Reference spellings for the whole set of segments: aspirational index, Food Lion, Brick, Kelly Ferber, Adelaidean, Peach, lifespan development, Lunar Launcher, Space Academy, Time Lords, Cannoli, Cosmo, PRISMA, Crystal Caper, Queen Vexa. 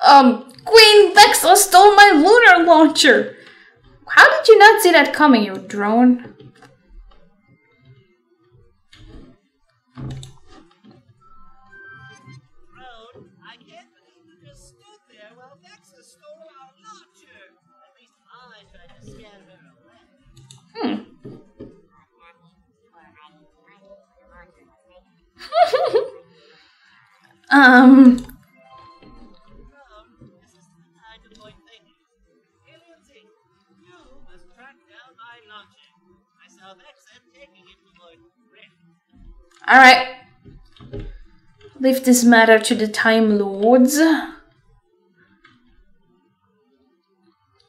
Queen Vexa stole my Lunar Launcher! How did you not see that coming, you drone? All right. Leave this matter to the Time Lords.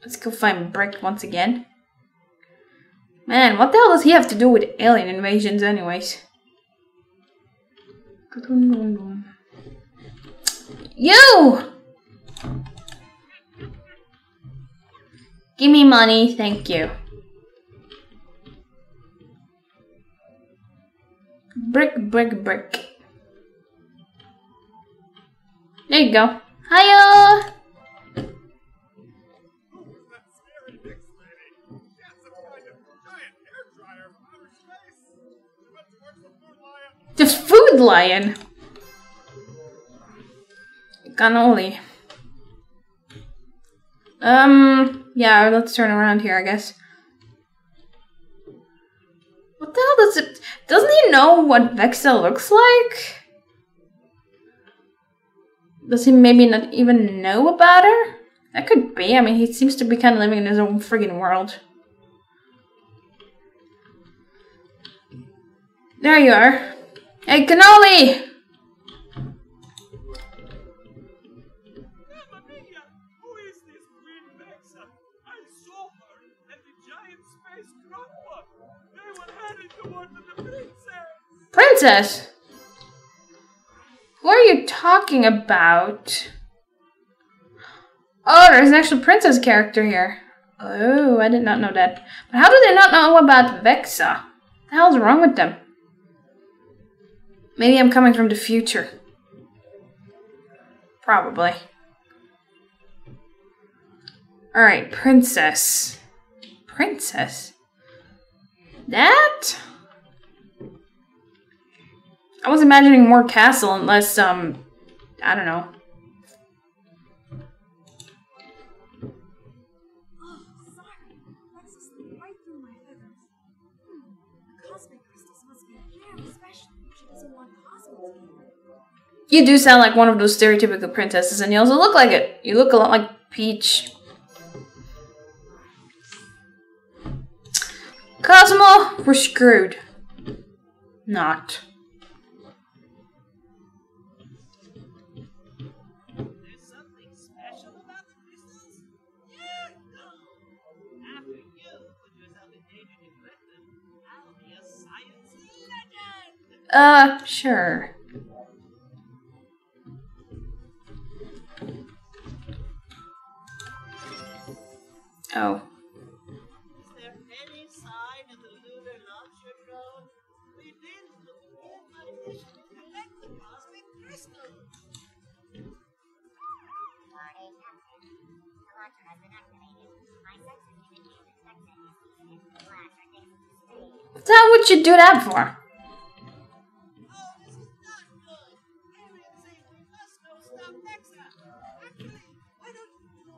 Let's go find Brick once again. Man, what the hell does he have to do with alien invasions anyways? You! Give me money, thank you. Brick, brick, brick. There you go. Hiya! The Food Lion! Cannoli. Yeah, let's turn around here, I guess. What the hell does it... Doesn't he know what Vexa looks like? Does he maybe not even know about her? That could be, I mean, he seems to be kind of living in his own friggin' world. There you are. Hey, Cannoli! Mamma mia! Who is this Queen Vexa? I saw her at the giant space crosswalk. They were headed towards the princess! Princess? Who are you talking about? Oh, there's an actual princess character here. Oh, I did not know that. But how do they not know about Vexa? What the hell's wrong with them? Maybe I'm coming from the future. Probably. Alright, princess. Princess? That? I was imagining more castle unless, I don't know. Oh, sorry. That's just right through my feathers. Cosmic crystals must be very special. You do sound like one of those stereotypical princesses, and you also look like it. You look a lot like Peach. Cosmo, we're screwed. Not. There's something special about the crystals? Yeah, no. After you put yourself in danger to collect them, I'll be a science legend. Sure. Oh. Is there any sign of the Lunar Launcher drone? We've been looking at my mission to collect the cosmic crystals. Sorry, Captain. The launcher has been activated. My sensor indicates the sector is easy to flash or take it to space. How would you do that for? Oh, this is not good. Aliens say we must go stop Vexa. Actually, why don't you go?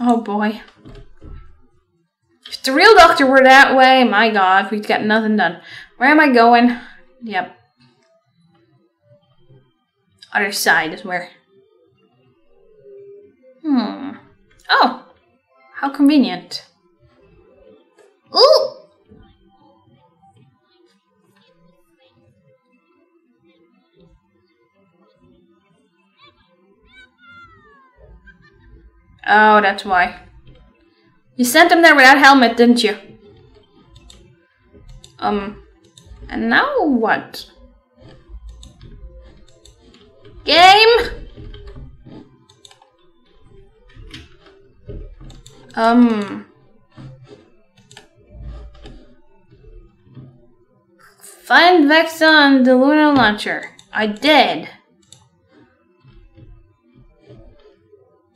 Well, oh boy. If the real doctor were that way, my god, we'd get nothing done. Where am I going? Yep. Other side is where. Hmm. Oh! How convenient. Ooh! Oh, that's why. You sent him there without helmet, didn't you? And now what? Game? Find Vexa on the Lunar Launcher. I did.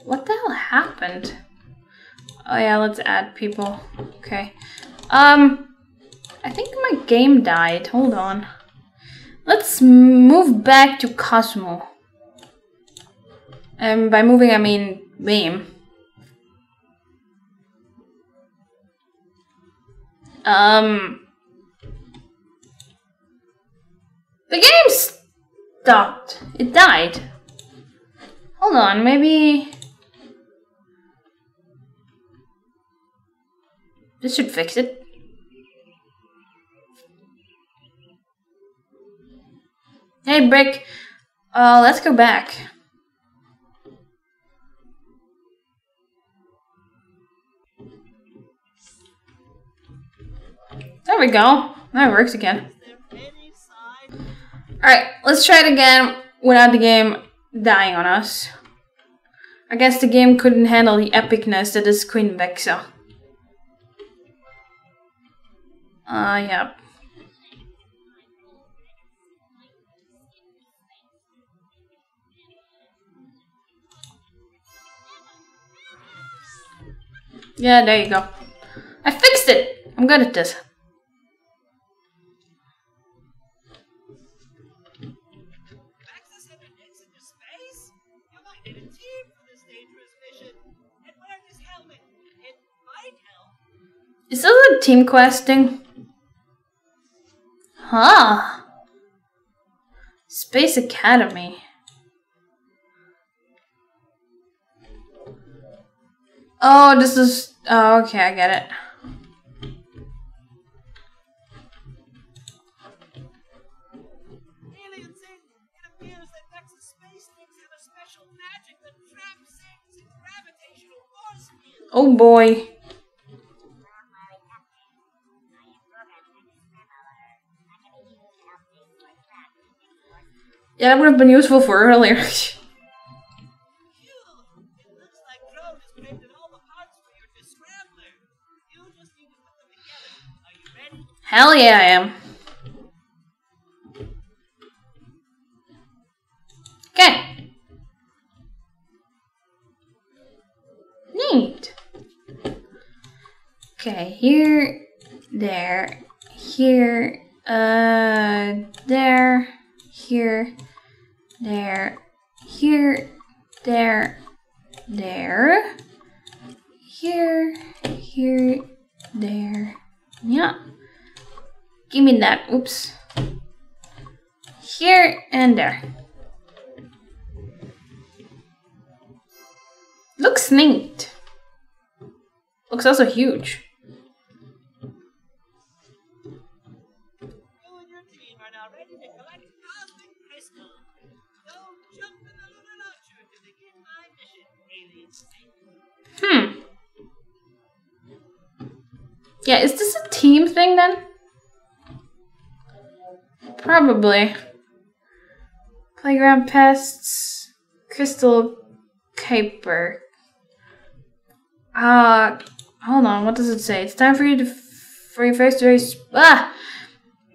What the hell happened? Oh yeah, let's add people. Okay. I think my game died. Hold on. Let's move back to Cosmo. And by moving, I mean game. The game stopped. It died. Hold on, maybe this should fix it. Hey, Brick. Let's go back. There we go. Now it works again. Alright, let's try it again without the game dying on us. I guess the game couldn't handle the epicness that is Queen Vexa. Yeah. Yeah, there you go. I fixed it! I'm good at this. Is this a team quest thing? Huh. Space Academy. Oh, this is... Oh, okay, I get it. Oh boy. Yeah, that would have been useful for earlier. Hell yeah, I am. Okay. Neat. Okay, here, there, here, there, here, there, here, there, there, here, here, there, yeah. Give me that, oops. Here and there. Looks neat. Looks also huge. Yeah, is this a team thing then? Probably. Playground pests, Crystal Caper. Hold on, what does it say? It's time for you to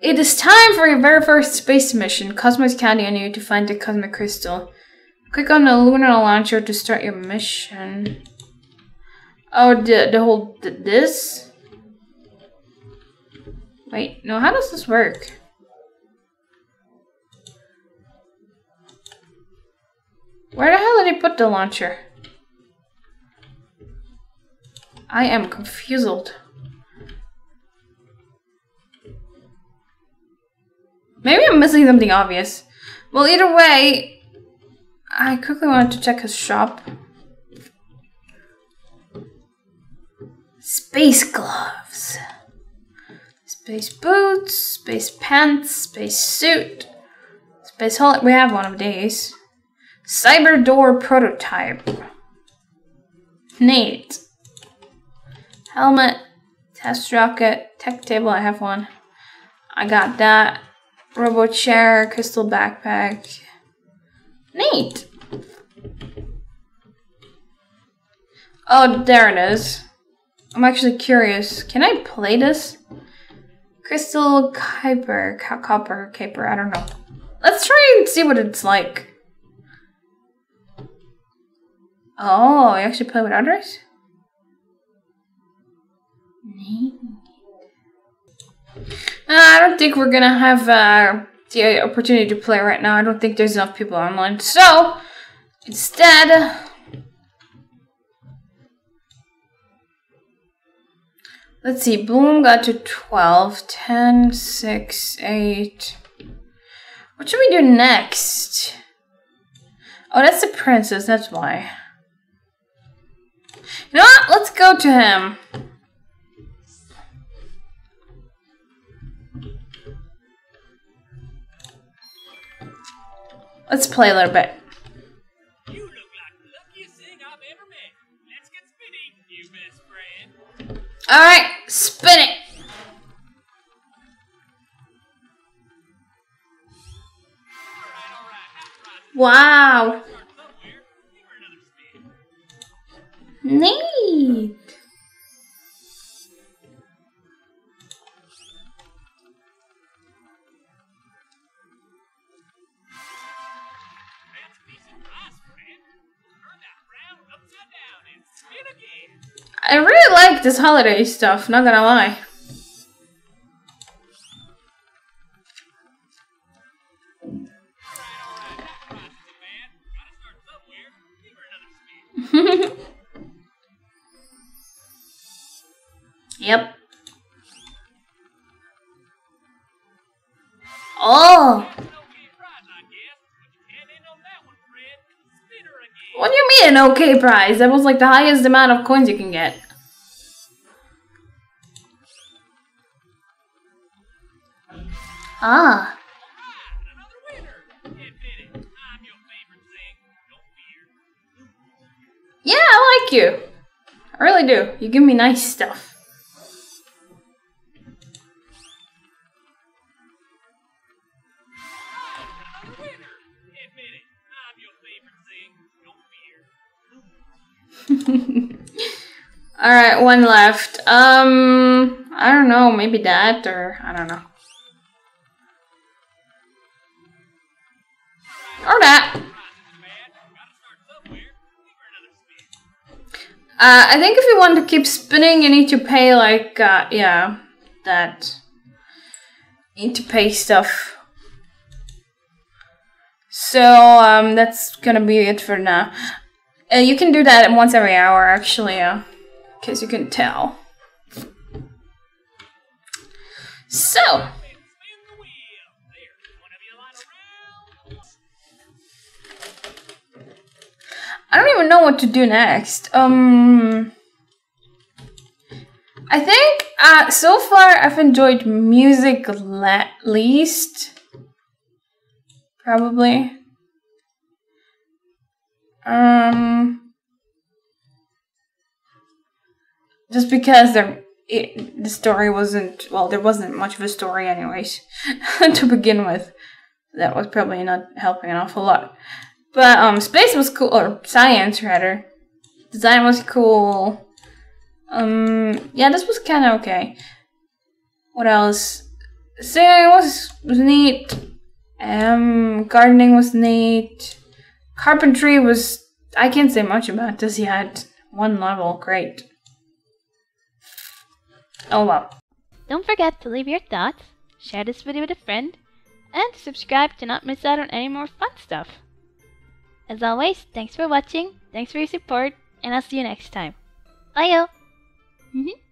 It is time for your very first space mission. Cosmo is counting on you to find the cosmic crystal. Click on the Lunar Launcher to start your mission. Oh, this? Wait, no, how does this work? Where the hell did he put the launcher? I am confused. Maybe I'm missing something obvious. Well, either way, I quickly wanted to check his shop. Space gloves. Space boots, space pants, space suit, space hole. We have one of these. Cyber door prototype. Neat. Helmet, test rocket, tech table. I have one. I got that. Robo chair, crystal backpack. Neat. Oh, there it is. I'm actually curious. Can I play this? Crystal Caper, Caper, I don't know. Let's try and see what it's like. Oh, you actually play with others? I don't think we're gonna have the opportunity to play right now. I don't think there's enough people online. So, instead, let's see, Bloom got to 12, 10, 6, 8. What should we do next? Oh, that's the princess, that's why. You know what? Let's go to him. Let's play a little bit. You look like the luckiest thing I've ever met. Let's get spinning, you best friend. Alright, spin it. Wow. Neat. I really like this holiday stuff, not gonna lie. Yep. Oh! What do you mean an okay prize? That was like the highest amount of coins you can get. Ah. Yeah, I like you. I really do. You give me nice stuff. Alright, one left. I don't know, maybe that or I don't know. Or that. I think if you want to keep spinning you need to pay like yeah, that. You need to pay stuff. So that's gonna be it for now. You can do that once every hour, actually, in case you can tell. So! I don't even know what to do next. I think, so far, I've enjoyed music least. Probably. Just because the story wasn't, well, there wasn't much of a story anyways to begin with. That was probably not helping an awful lot. But space was cool, or science rather. Design was cool. Yeah, this was kind of okay. What else? Singing was neat. Gardening was neat. Carpentry was... I can't say much about this. He had one level. Great. Oh well. Don't forget to leave your thoughts, share this video with a friend, and subscribe to not miss out on any more fun stuff. As always, thanks for watching, thanks for your support, and I'll see you next time. Bye y'all!